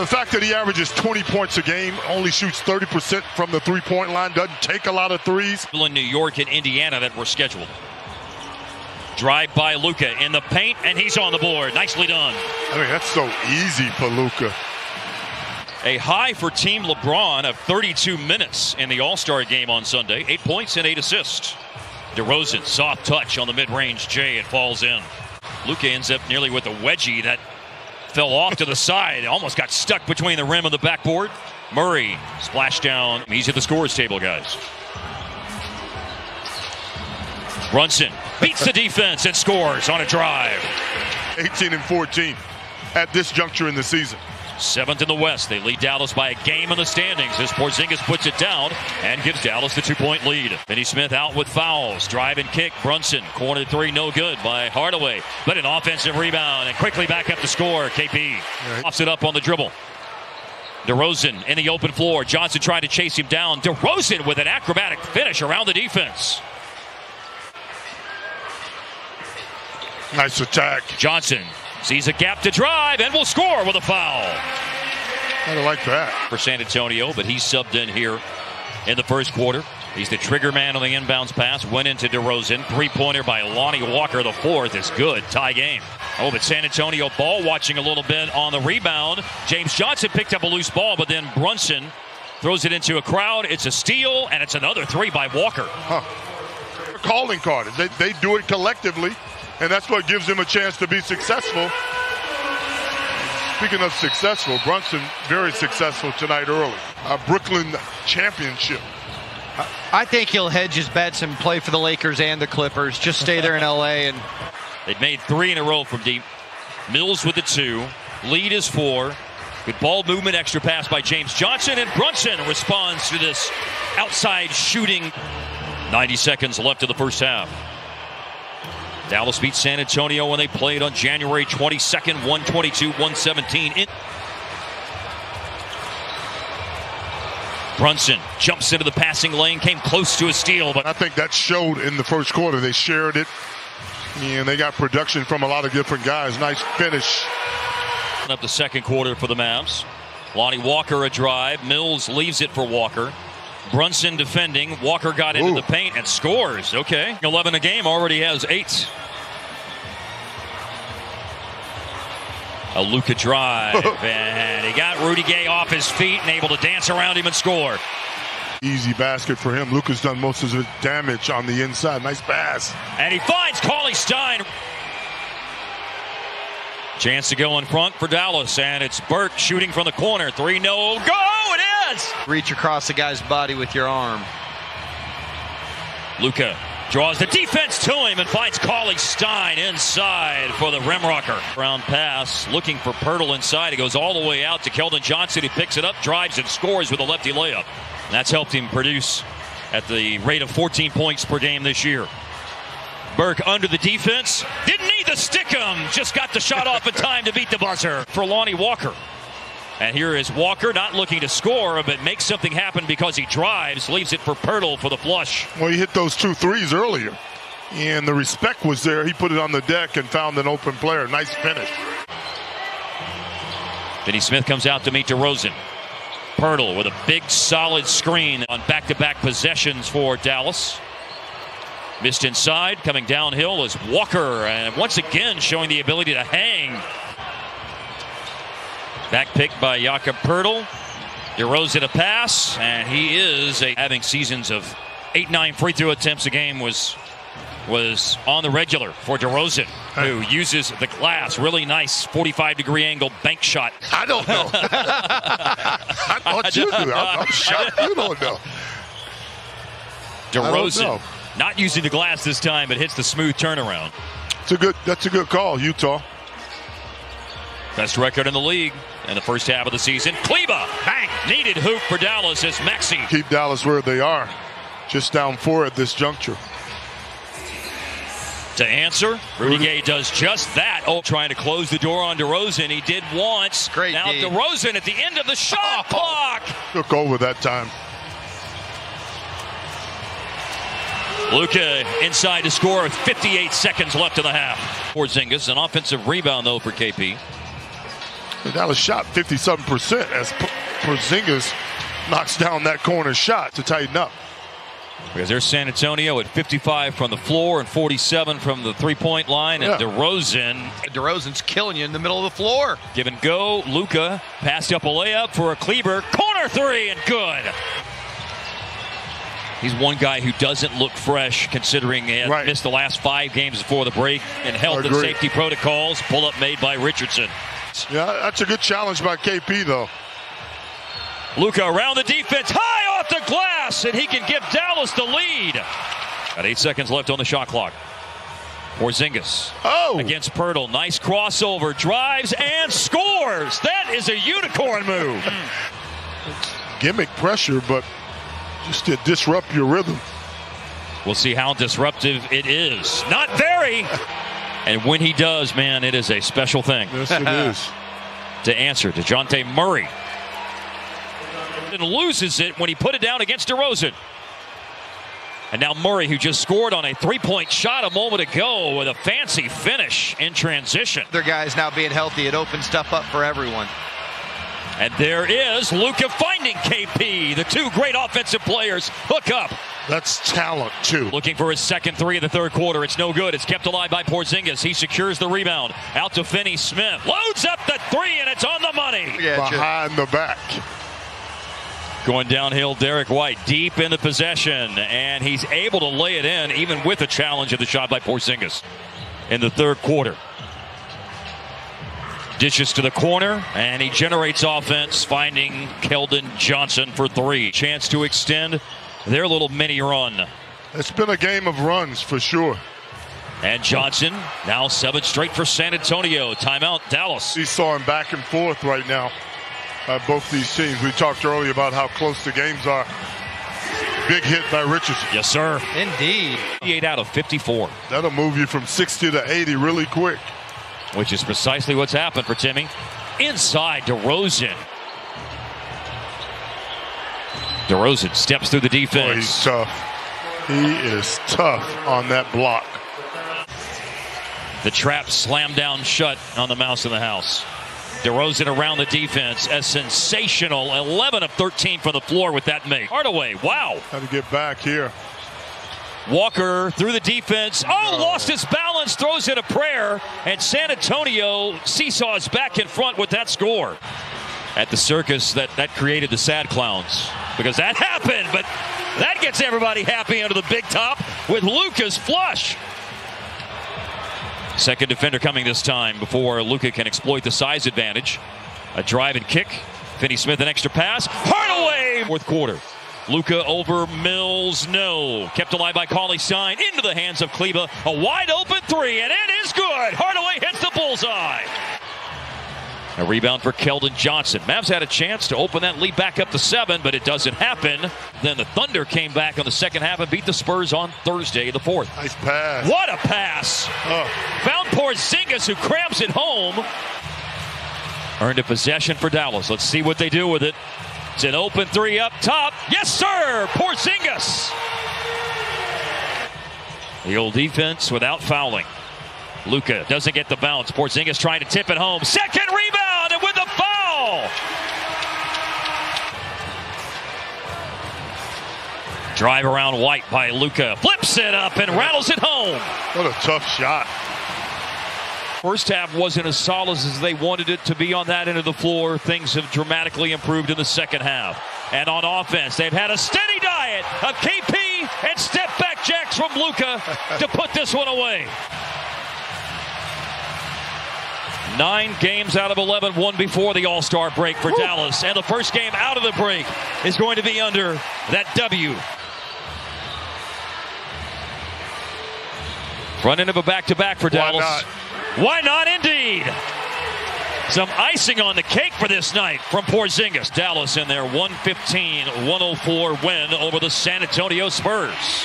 The fact that he averages 20 points a game, only shoots 30% from the three-point line, doesn't take a lot of threes. In New York and Indiana that were scheduled. Drive by Luka in the paint, and he's on the board. Nicely done. I mean, that's so easy for Luka. A high for Team LeBron of 32 minutes in the All-Star game on Sunday. 8 points and 8 assists. DeRozan, soft touch on the mid-range J. It falls in. Luka ends up nearly with a wedgie that fell off to the side. Almost got stuck between the rim and the backboard. Murray, splash down. He's at the scorer's table, guys. Brunson beats the defense and scores on a drive. 18 and 14 at this juncture in the season. 7th in the West. They lead Dallas by a game in the standings as Porzingis puts it down and gives Dallas the 2-point lead. Vinnie Smith out with fouls. Drive and kick. Brunson, corner three, no good by Hardaway. But an offensive rebound and quickly back up the score. KP pops it up on the dribble. DeRozan in the open floor. Johnson tried to chase him down. DeRozan with an acrobatic finish around the defense. Nice attack. Johnson sees a gap to drive and will score with a foul. I like that. For San Antonio, but he's subbed in here in the first quarter. He's the trigger man on the inbounds pass. Went into DeRozan. Three-pointer by Lonnie Walker. The fourth is good. Tie game. Oh, but San Antonio ball watching a little bit on the rebound. James Johnson picked up a loose ball, but then Brunson throws it into a crowd. It's a steal, and it's another three by Walker. Huh. Calling card. They do it collectively. And that's what gives him a chance to be successful. Speaking of successful, Brunson very successful tonight early. Brooklyn championship. I think he'll hedge his bets and play for the Lakers and the Clippers. Just stay there in L.A. and they've made 3 in a row from deep. Mills with the 2. Lead is 4. Good ball movement, extra pass by James Johnson. And Brunson responds to this outside shooting. 90 seconds left of the first half. Dallas beat San Antonio when they played on January 22nd, 122-117. Brunson jumps into the passing lane, came close to a steal. But I think that showed in the first quarter. They shared it, and they got production from a lot of different guys. Nice finish. Up the second quarter for the Mavs. Lonnie Walker a drive. Mills leaves it for Walker. Brunson defending. Walker got into the paint and scores. Okay. 11 a game, already has 8. A Luka drive. And he got Rudy Gay off his feet and able to dance around him and score. Easy basket for him. Luka's done most of his damage on the inside. Nice pass. And he finds Cauley-Stein. Chance to go in front for Dallas. And it's Burke shooting from the corner. 3-0. Go! Reach across the guy's body with your arm. Luka draws the defense to him and finds Cauley-Stein inside for the rim rocker. Round pass, looking for Poeltl inside. It goes all the way out to Keldon Johnson. He picks it up, drives, and scores with a lefty layup. And that's helped him produce at the rate of 14 points per game this year. Burke under the defense. Didn't need the stick-em. Just got the shot off in time to beat the buzzer for Lonnie Walker. And here is Walker, not looking to score, but makes something happen because he drives, leaves it for Poeltl for the flush. Well, he hit those 2 threes earlier, and the respect was there. He put it on the deck and found an open player. Nice finish. Vinnie Smith comes out to meet DeRozan. Poeltl with a big, solid screen on back-to-back possessions for Dallas. Missed inside, coming downhill is Walker, and once again showing the ability to hang. Back pick by Jakob Poeltl. DeRozan a pass, and he is having seasons of 8-9 free throw attempts a game was on the regular for DeRozan, who uses the glass. Really nice 45-degree angle bank shot. I don't know. I thought you knew. I'm shocked you don't know. DeRozan not using the glass this time, but hits the smooth turnaround. That's a good call, Utah. Best record in the league in the first half of the season. Kleber, bang, needed hoop for Dallas as Maxey. Keep Dallas where they are, just down 4 at this juncture. To answer, Rudy Gay does just that. Oh, trying to close the door on DeRozan. He did once. Great now game. DeRozan at the end of the shot clock. Took over that time. Luka inside to score with 58 seconds left in the half. Porzingis, an offensive rebound though for KP. Dallas shot 57% as Porzingis knocks down that corner shot to tighten up. Because there's San Antonio at 55 from the floor and 47 from the three-point line. Yeah. And DeRozan's killing you in the middle of the floor. Give and go. Luka passed up a layup for a Kleber. Corner three and good. He's one guy who doesn't look fresh, considering he missed the last 5 games before the break and health and safety protocols. Pull-up made by Richardson. Yeah, that's a good challenge by KP, though. Luka around the defense. High off the glass, and he can give Dallas the lead. Got 8 seconds left on the shot clock. Porzingis against Poeltl. Nice crossover. Drives and scores. That is a unicorn move. Gimmick pressure, but... just to disrupt your rhythm. We'll see how disruptive it is. Not very. And when he does, man, it is a special thing. Yes, it is. To answer Dejounte Murray. And loses it when he put it down against DeRozan. And now Murray, who just scored on a three-point shot a moment ago with a fancy finish in transition. Other guys now being healthy, it opens stuff up for everyone. And there is Luka finding KP. The two great offensive players hook up. That's talent, too. Looking for his second three of the third quarter. It's no good. It's kept alive by Porzingis. He secures the rebound. Out to Finney-Smith. Loads up the three, and it's on the money. Yeah, behind the back. Going downhill, Derek White deep into possession. And he's able to lay it in, even with a challenge of the shot by Porzingis in the third quarter. Dishes to the corner, and he generates offense, finding Keldon Johnson for three. Chance to extend their little mini run. It's been a game of runs for sure. And Johnson, now 7 straight for San Antonio. Timeout, Dallas. He's sawing back and forth right now by both these teams. We talked earlier about how close the games are. Big hit by Richardson. Yes, sir. Indeed. 8 out of 54. That'll move you from 60 to 80 really quick. Which is precisely what's happened for Timmy. Inside DeRozan. DeRozan steps through the defense. Boy, he's tough. He is tough on that block. The trap slammed down shut on the mouse in the house. DeRozan around the defense. A sensational 11 of 13 from the floor with that make. Hardaway, wow. Had to get back here. Walker through the defense. Oh, lost his balance, throws in a prayer, and San Antonio seesaws back in front with that score. At the circus that created the sad clowns, because that happened, but that gets everybody happy under the big top with Luka's flush. Second defender coming this time before Luka can exploit the size advantage. A drive and kick. Finney-Smith an extra pass. Hardaway! Fourth quarter. Luka over Mills, no. Kept alive by Cauley-Stein, into the hands of Kleber. A wide open three, and it is good. Hardaway hits the bullseye. A rebound for Keldon Johnson. Mavs had a chance to open that lead back up to 7, but it doesn't happen. Then the Thunder came back on the second half and beat the Spurs on Thursday the 4th. Nice pass. What a pass. Found Porzingis, who crabs it home. Earned a possession for Dallas. Let's see what they do with it. It's an open three up top. Yes, sir! Porzingis! The old defense without fouling. Luka doesn't get the bounce. Porzingis trying to tip it home. Second rebound, and with the foul! Drive around White by Luka. Flips it up and rattles it home. What a tough shot. First half wasn't as solid as they wanted it to be on that end of the floor. Things have dramatically improved in the second half. And on offense, they've had a steady diet of KP and step-back jacks from Luka to put this one away. 9 games out of 11, one before the All-Star break for Dallas. And the first game out of the break is going to be under that W. Front end of a back-to-back for Dallas. Why not indeed? Some icing on the cake for this night from Porzingis. Dallas in their 115-104 win over the San Antonio Spurs.